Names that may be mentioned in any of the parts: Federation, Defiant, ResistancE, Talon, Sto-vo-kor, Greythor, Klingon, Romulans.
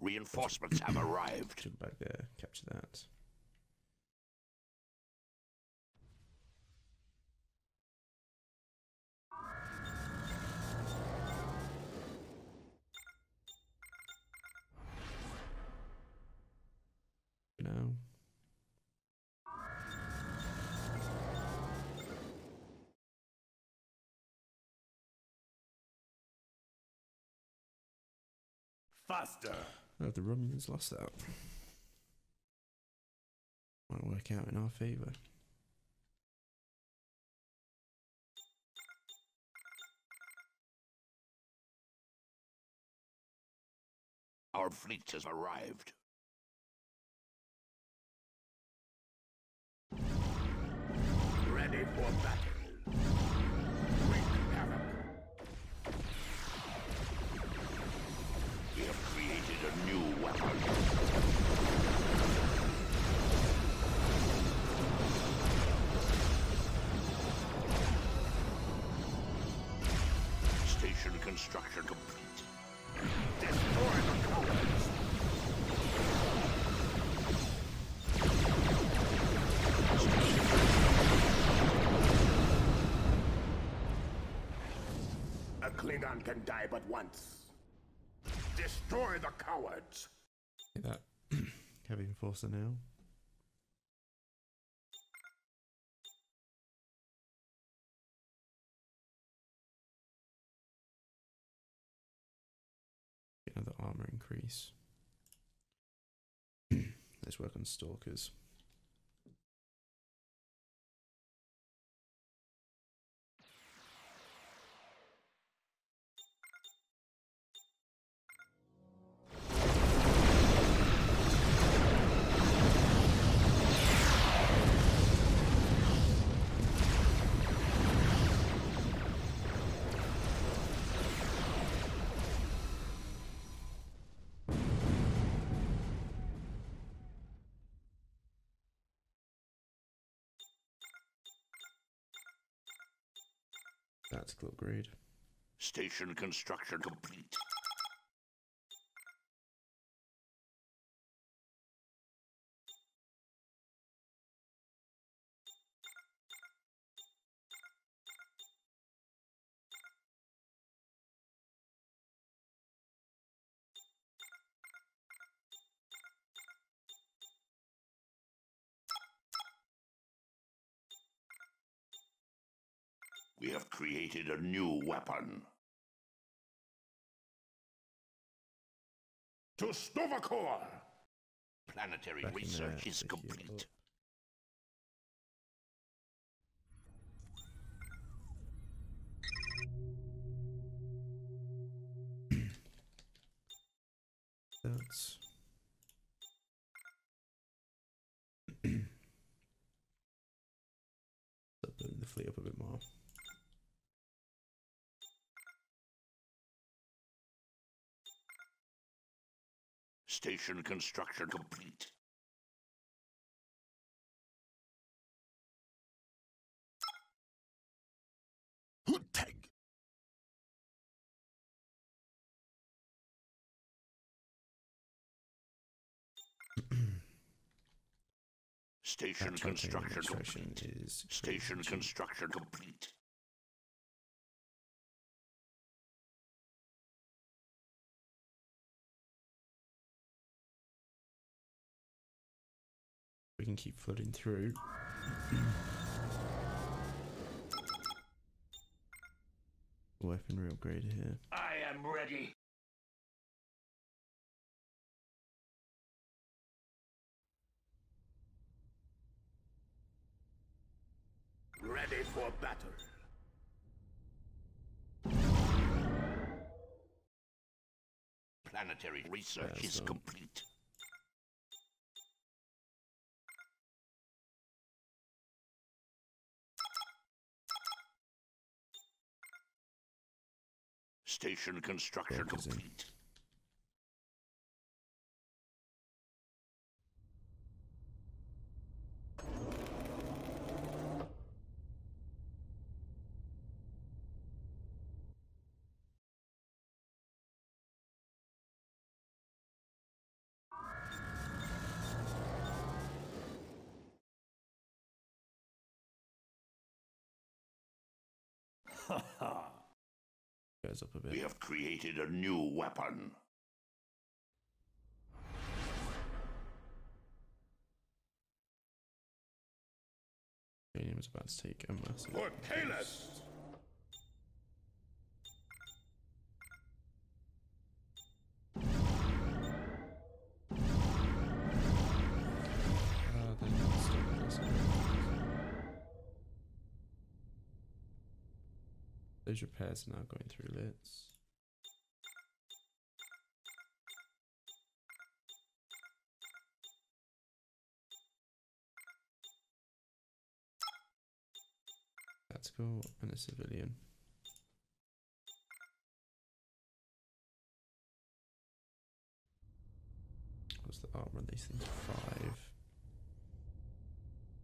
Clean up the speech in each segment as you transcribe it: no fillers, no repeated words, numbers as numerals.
Reinforcements have arrived. Jump back there, capture that. Now. Faster. Oh, the Romulans lost that. Might work out in our favour. Our fleet has arrived. Ready for battle. Quick arrow. We have created a new weapon. Station construction complete. Destroy the colonies. Klingon can die but once. Destroy the cowards. That heavy enforcer now. Get another armor increase. Let's work on stalkers. Tactical upgrade. Station construction complete. We have created a new weapon. To Sto-vo-kor! Planetary research is complete. That's... Start building the fleet up a bit more. Station construction complete. Tag. Station construction complete. Station construction complete. We can keep flooding through. Weaponry upgrade here. I am ready. Ready for battle. Planetary research is complete. Station construction complete. Guys up a bit. We have created a new weapon. Uranium's about to take a massive. Portalis! Those repairs are now going through LITs. Tactical and a civilian. What's the armor on these things?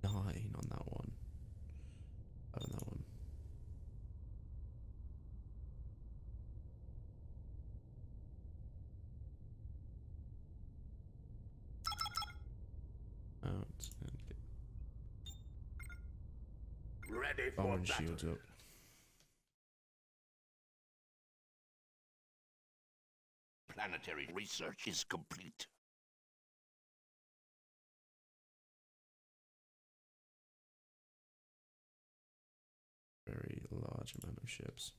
5. 9 on that one. 5 on that one. Ready for battle. Shields up. Planetary research is complete. Very large amount of ships.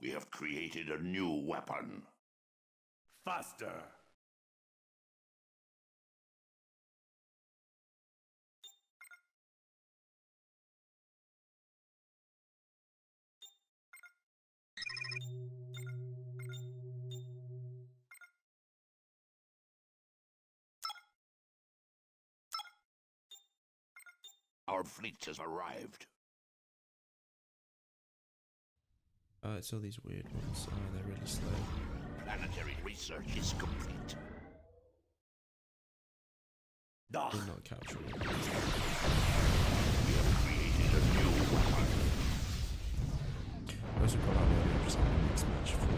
We have created a new weapon. Faster! Our fleet has arrived. It's all these weird ones. They're really slow. Planetary research is complete. We're not capturing it. We have created a new weapon. I should probably have just had a mismatch for.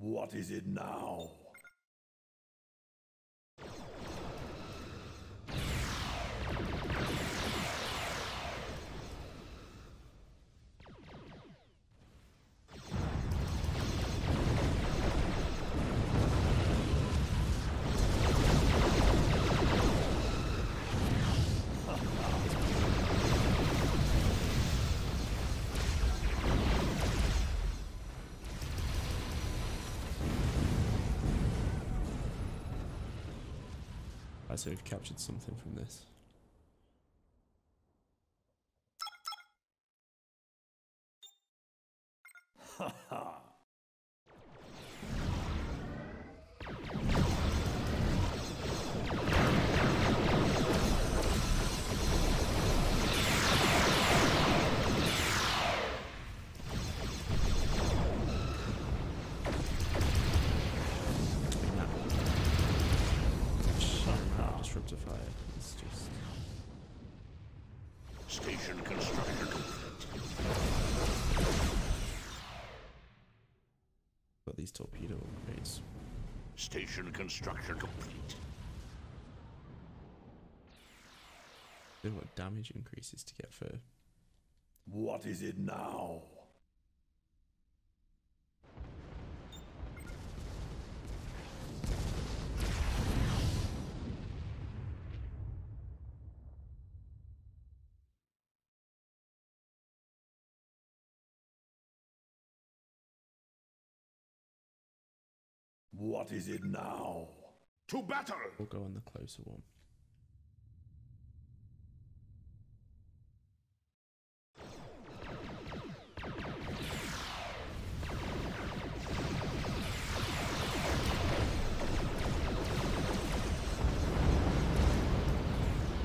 What is it now? So we've captured something from this. Station construction complete. Do what damage increases to get for. What is it now? What is it now? To battle! We'll go on the closer one.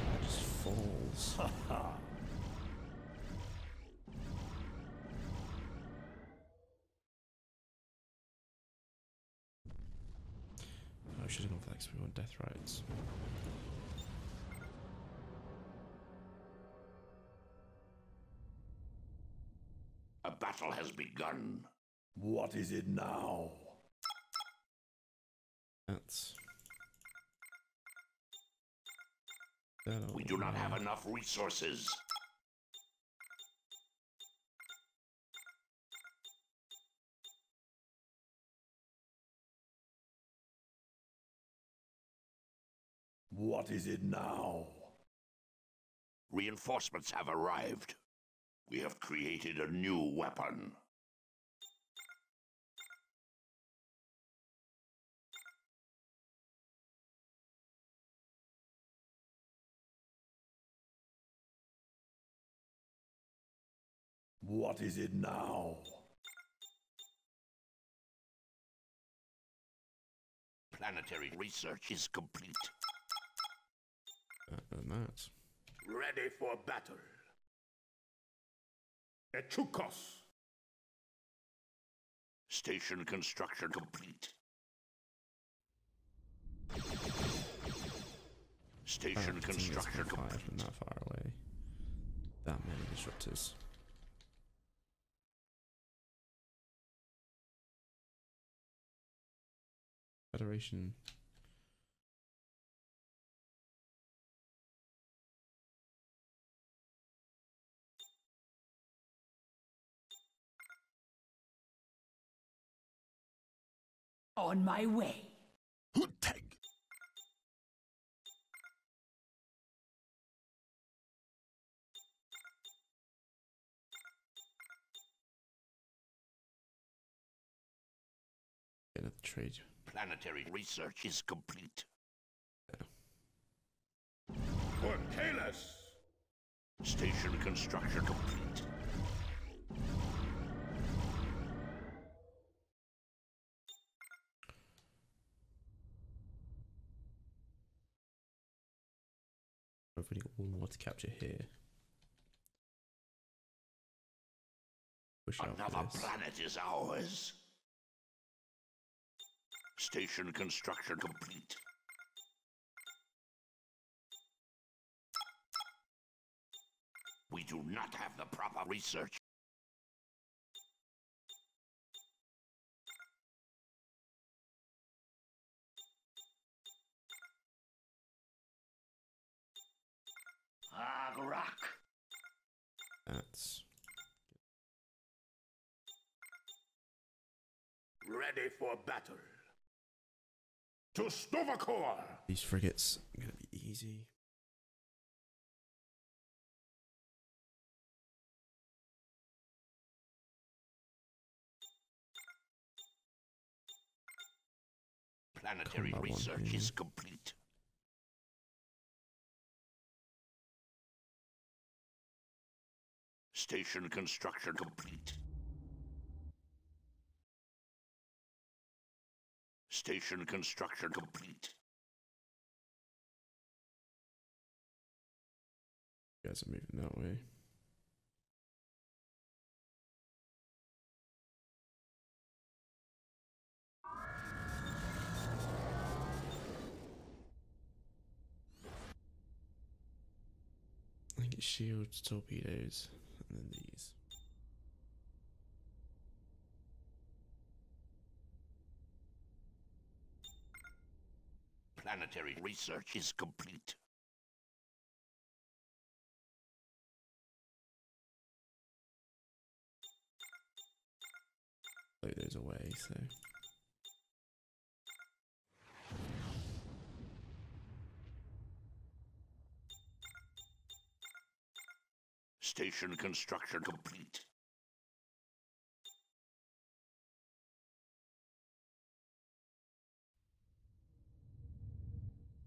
That just falls. should have gone for that because we want death rights. A battle has begun. What is it now? That's... We do not have enough resources. What is it now? Reinforcements have arrived. We have created a new weapon. What is it now? Planetary research is complete. That. Ready for battle. Echoukos. Station construction complete. Station construction complete. From that far away. That many disruptors. Federation. On my way. Get up the trade. Planetary research is complete. Cortalis. Station construction complete. Hopefully got one more to capture here. Push another planet is ours. Station construction complete. We do not have the proper research. Rock. That's good. Ready for battle. To Sto-vo-kor. These frigates are gonna be easy. Planetary research is complete. Station construction complete. Station construction complete. You guys are moving that way. I think it's shields, torpedoes. Than these. Planetary research is complete. Like those away, so. Station construction complete.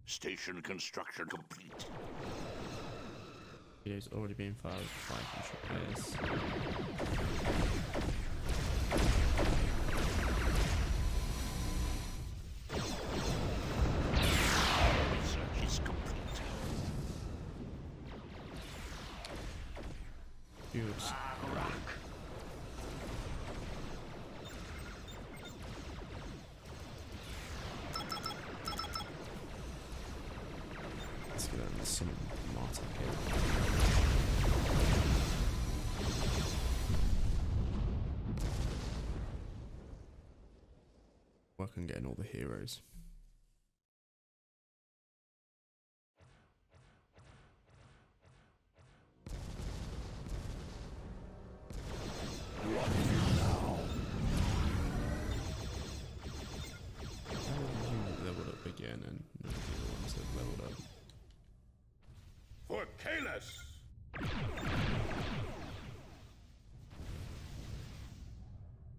Station construction complete. Video's already been fired by 500 players. Work on getting all the heroes.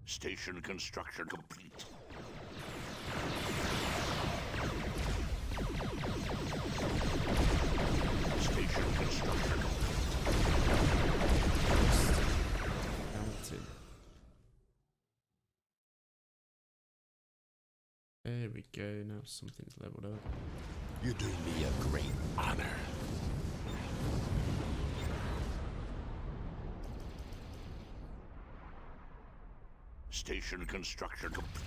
Station construction complete. Station construction complete. There we go, now something's leveled up. You do me a great honor. Station construction complete.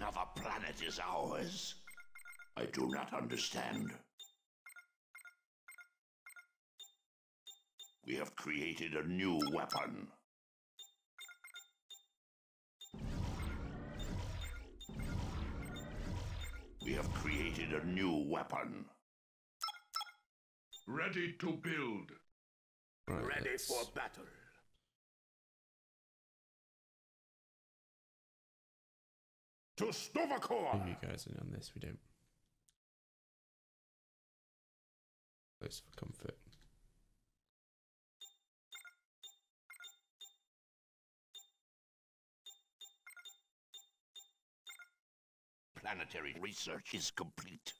Another planet is ours. I do not understand. We have created a new weapon. We have created a new weapon. Ready to build. Right, ready for battle. To Sto-vo-kor! You guys are on this, we don't. Place for comfort. Planetary research is complete.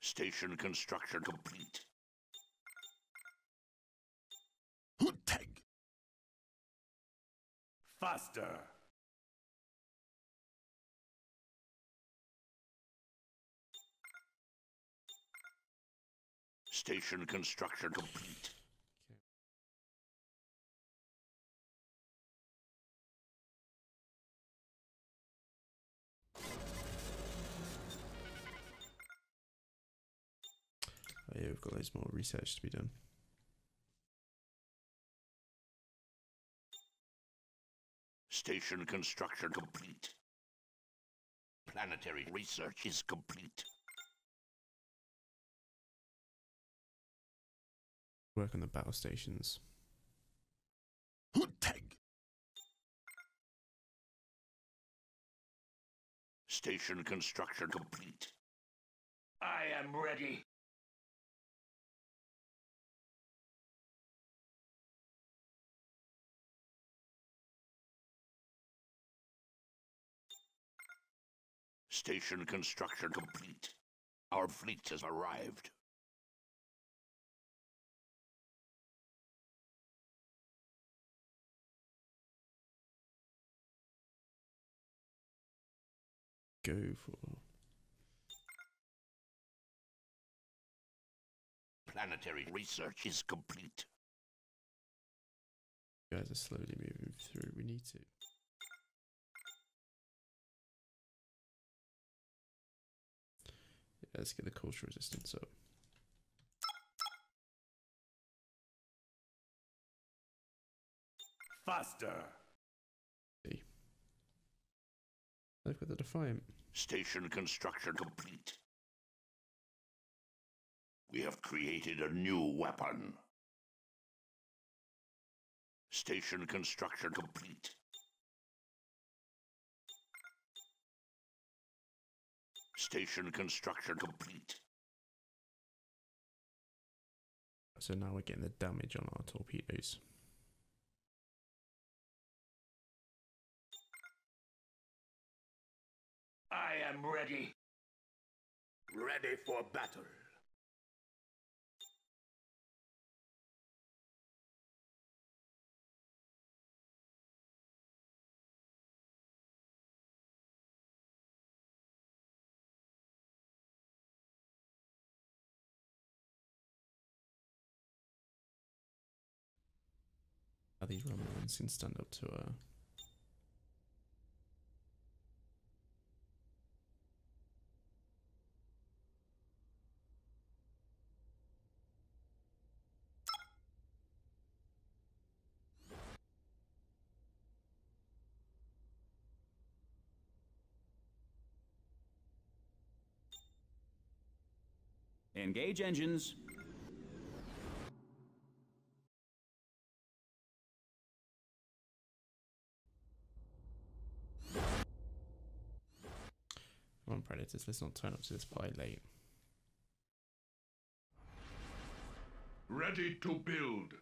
Station construction complete. Faster. Station construction complete. Okay. Oh yeah, we've got loads more research to be done. Station construction complete. Planetary research is complete. Work on the battle stations. Station construction complete. I am ready. Station construction complete. Our fleet has arrived. Go for planetary research is complete. You guys are slowly moving through. We need to. Let's get the culture resistance up. Faster. See. They've got the Defiant. Station construction complete. We have created a new weapon. Station construction complete. Station construction complete. So now we're getting the damage on our torpedoes. am ready. Ready for battle. Are these Romulans can stand up to a... Engage engines. Come on, Predators, let's not turn up to this party late. Ready to build.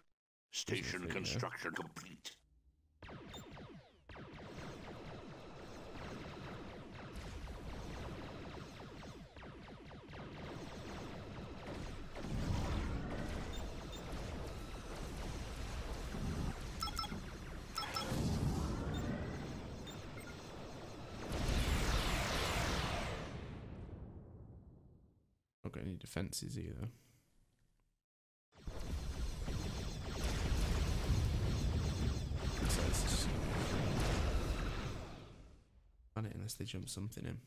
Station construction complete. Got any defenses either. On it unless they jump something in.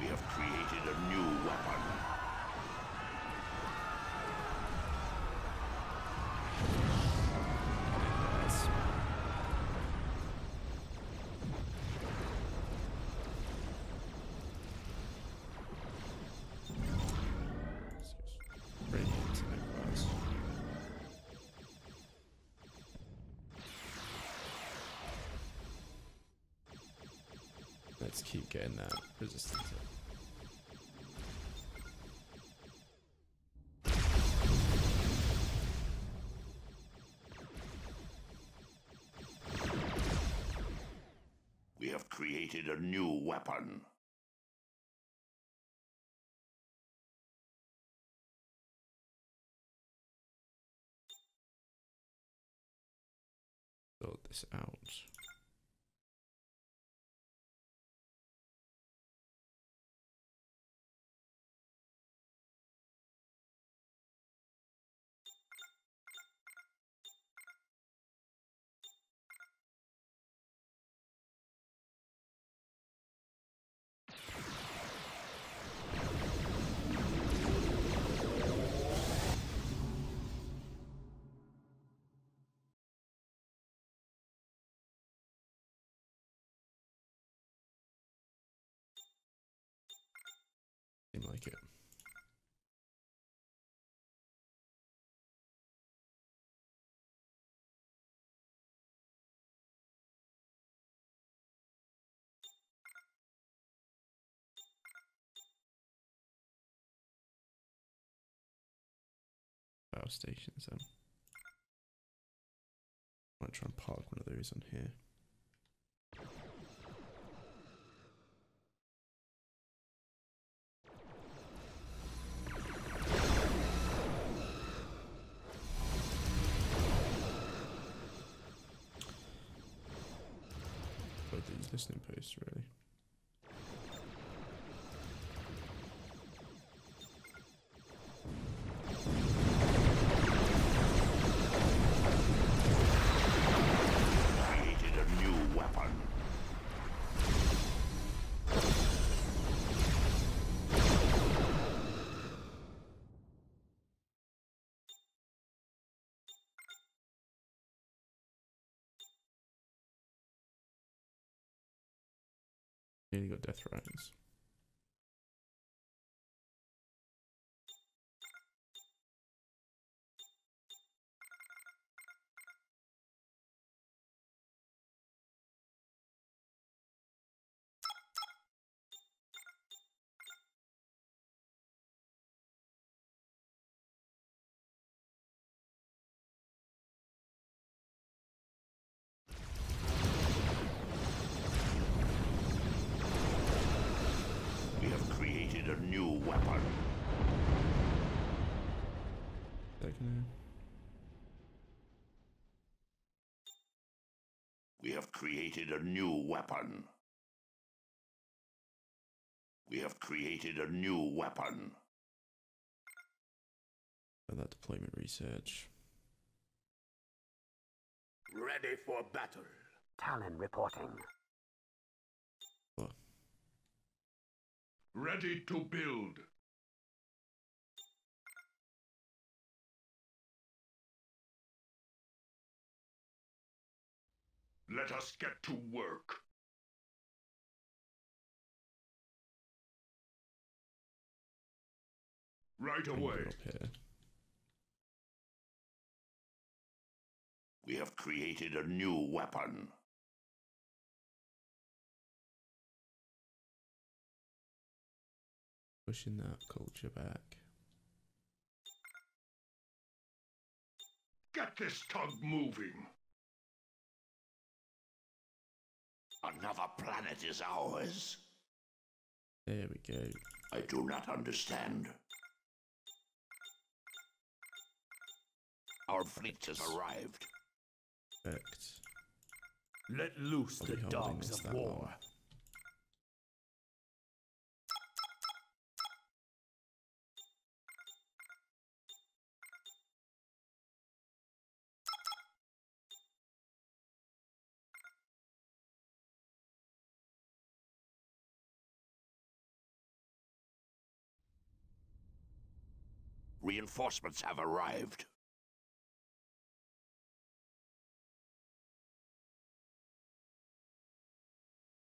We have created a new weapon. Let's keep getting that resistance up. We have created a new weapon. Build this out. Like it. Power stations. I might try and park one of those on here. Listening posts, really. Created a new weapon. Nearly got death rounds. weapon. We have created a new weapon. We have created a new weapon. That deployment research. Ready for battle. Talon reporting. Ready to build. Let us get to work. Right away. We have created a new weapon. Pushing that culture back. Get this tug moving. Another planet is ours. There we go. I do not understand. Our fleet has arrived. Perfect. Let loose the dogs of war. Long. Reinforcements have arrived.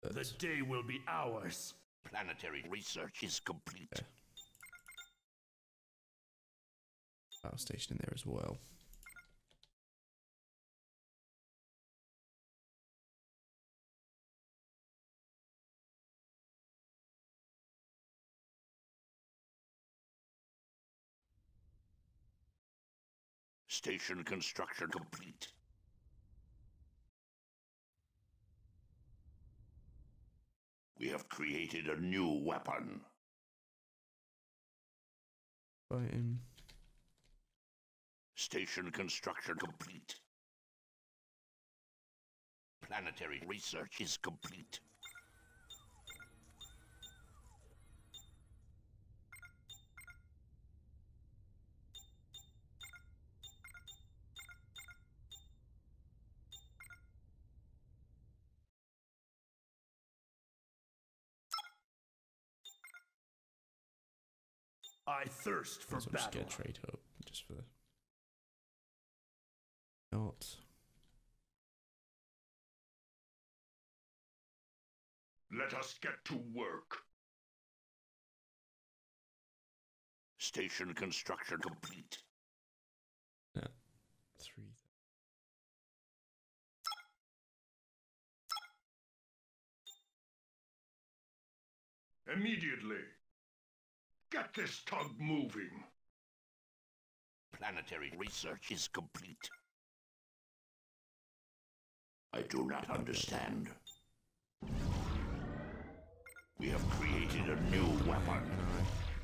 The day will be ours. Planetary research is complete. Okay. Power station in there as well. Station construction complete. We have created a new weapon. Fine. Station construction complete. Planetary research is complete. I thirst for battle. Just get trade up, just for not. Let us get to work. Station construction complete. No. 3. Immediately. Get this tug moving. Planetary research is complete. I do not understand. We have created a new weapon.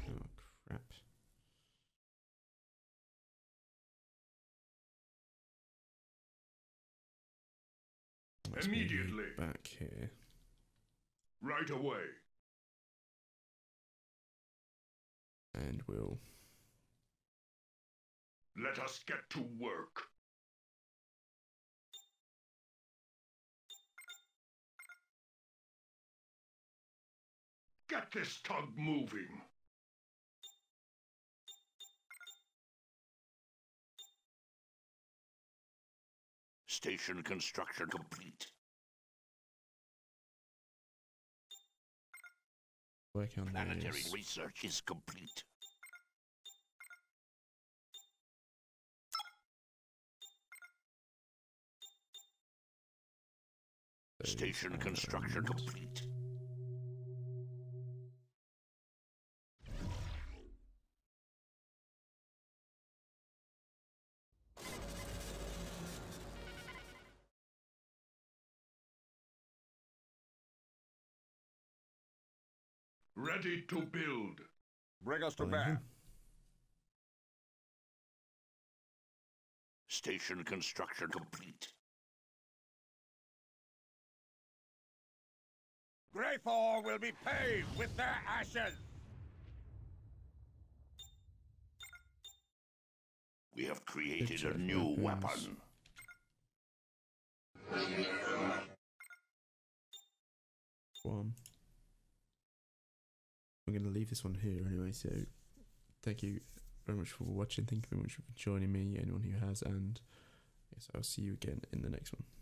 Oh, crap. Let's immediately back here. Right away. And we'll... Let us get to work. Get this tug moving. Station construction complete. Planetary research is complete. Station construction complete. Ready to build. Bring us to bear. Station construction complete. Greythor will be paved with their ashes! We have created a new weapon. One. I'm going to leave this one here anyway, so thank you very much for watching, thank you very much for joining me, anyone who has, and I guess I'll see you again in the next one.